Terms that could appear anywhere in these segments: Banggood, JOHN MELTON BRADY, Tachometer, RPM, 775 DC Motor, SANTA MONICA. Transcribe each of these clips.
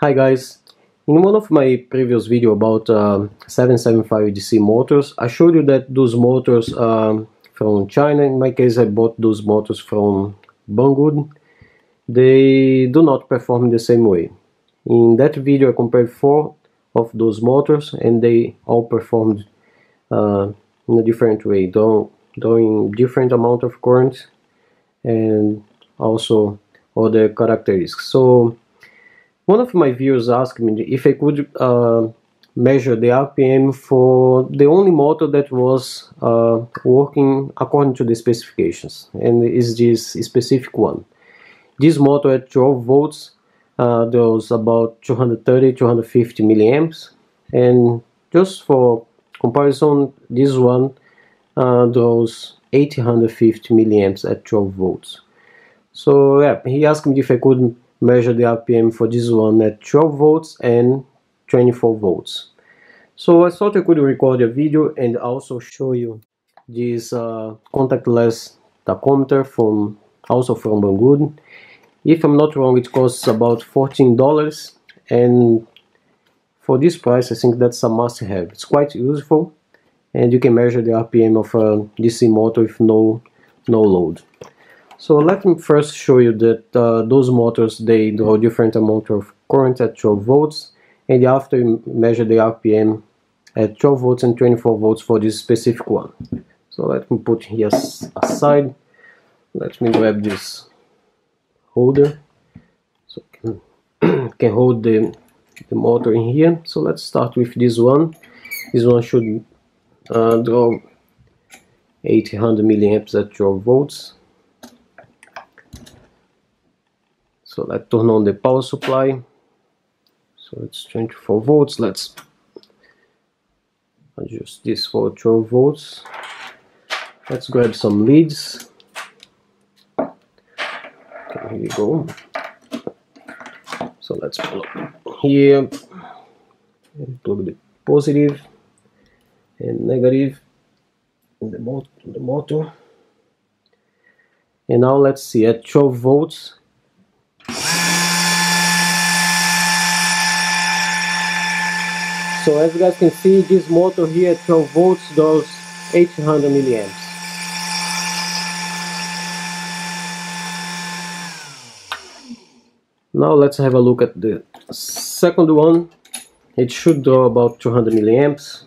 Hi guys, in one of my previous video about 775 DC motors, I showed you that those motors from China, in my case I bought those motors from Banggood, they do not perform the same way. In that video I compared 4 of those motors and they all performed in a different way, drawing different amount of current and also other characteristics. So one of my viewers asked me if I could measure the RPM for the only motor that was working according to the specifications, and is this specific one. This motor at 12 volts does about 230-250 milliamps, and just for comparison, this one does 850 milliamps at 12 volts. So yeah, he asked me if I could measure the RPM for this one at 12 volts and 24 volts. So I thought I could record a video and also show you this contactless tachometer also from Banggood. If I'm not wrong, it costs about $14, and for this price I think that's a must-have. It's quite useful, and you can measure the RPM of a DC motor with no load. So let me first show you that those motors, they draw different amount of current at 12 volts, and after you measure the RPM at 12 volts and 24 volts for this specific one. So let me put here aside, let me grab this holder, so can hold the motor in here. So let's start with this one. This one should draw 800 milliamps at 12 volts. So let's turn on the power supply. So it's 24 volts. Let's adjust this for 12 volts. Let's grab some leads. Okay, here we go. So let's plug here. And plug the positive and negative in the motor. And now let's see at 12 volts. So as you guys can see, this motor here at 12 volts does 800 milliamps. Now let's have a look at the second one. It should draw about 200 milliamps.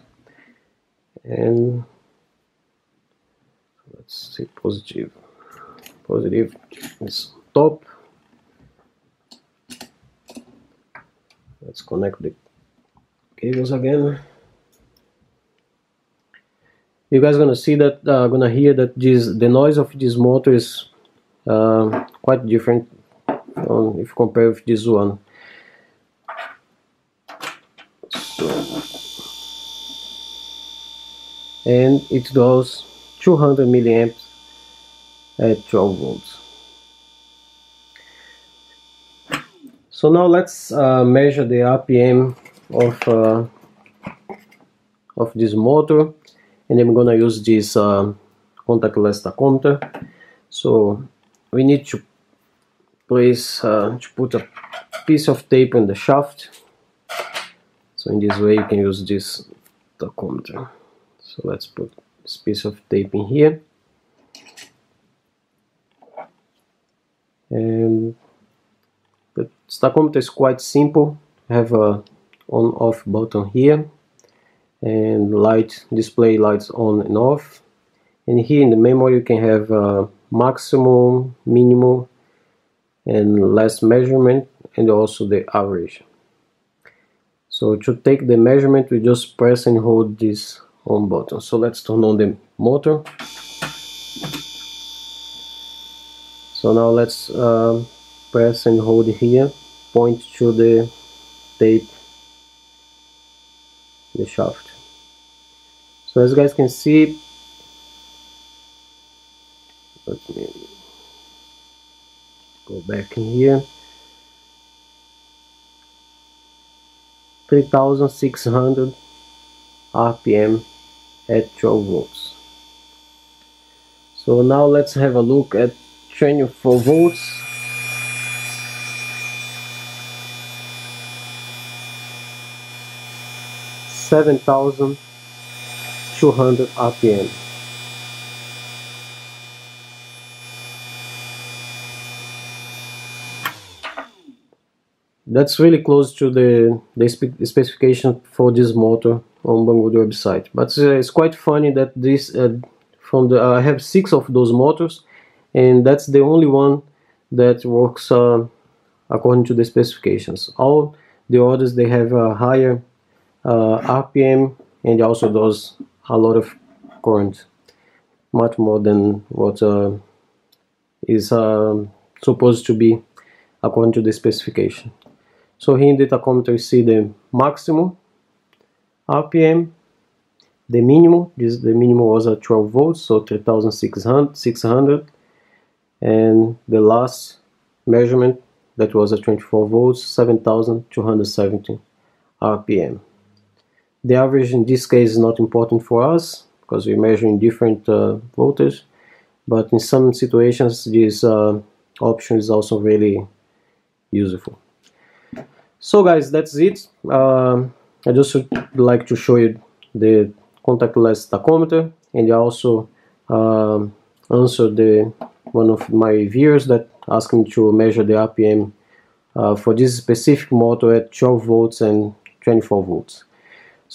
And let's see, positive. Positive is top. Let's connect the cables again. You guys are gonna see that, gonna hear that the noise of this motor is quite different if compared with this one. So, and it draws 200 milliamps at 12 volts. So now let's measure the RPM of this motor, and I'm gonna use this contactless tachometer. So we need to put a piece of tape in the shaft. So in this way you can use this tachometer. So let's put this piece of tape in here, and the tachometer is quite simple. I have a on-off button here, and display lights on and off. And here in the memory you can have maximum, minimum, and last measurement, and also the average. So to take the measurement, we just press and hold this on button. So let's turn on the motor. So now let's press and hold here, point to the tape, the shaft. So as you guys can see, let me go back in here, 3600 RPM at 12 volts. So now let's have a look at 24 volts. 7,200 RPM. That's really close to the specification for this motor on Banggood website. But it's quite funny that this I have 6 of those motors, and that's the only one that works according to the specifications. All the others, they have a higher RPM, and it also does a lot of current, much more than what is supposed to be according to the specification. So here in the tachometer you see the maximum RPM, the minimum. The minimum was at 12 volts, so 3,600, and the last measurement that was at 24 volts, 7,270 RPM. The average in this case is not important for us because we're measuring different voltage, but in some situations this option is also really useful. So guys, that's it. I just would like to show you the contactless tachometer, and I also answered one of my viewers that asked me to measure the RPM for this specific motor at 12 volts and 24 volts.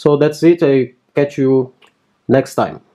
So that's it. I catch you next time.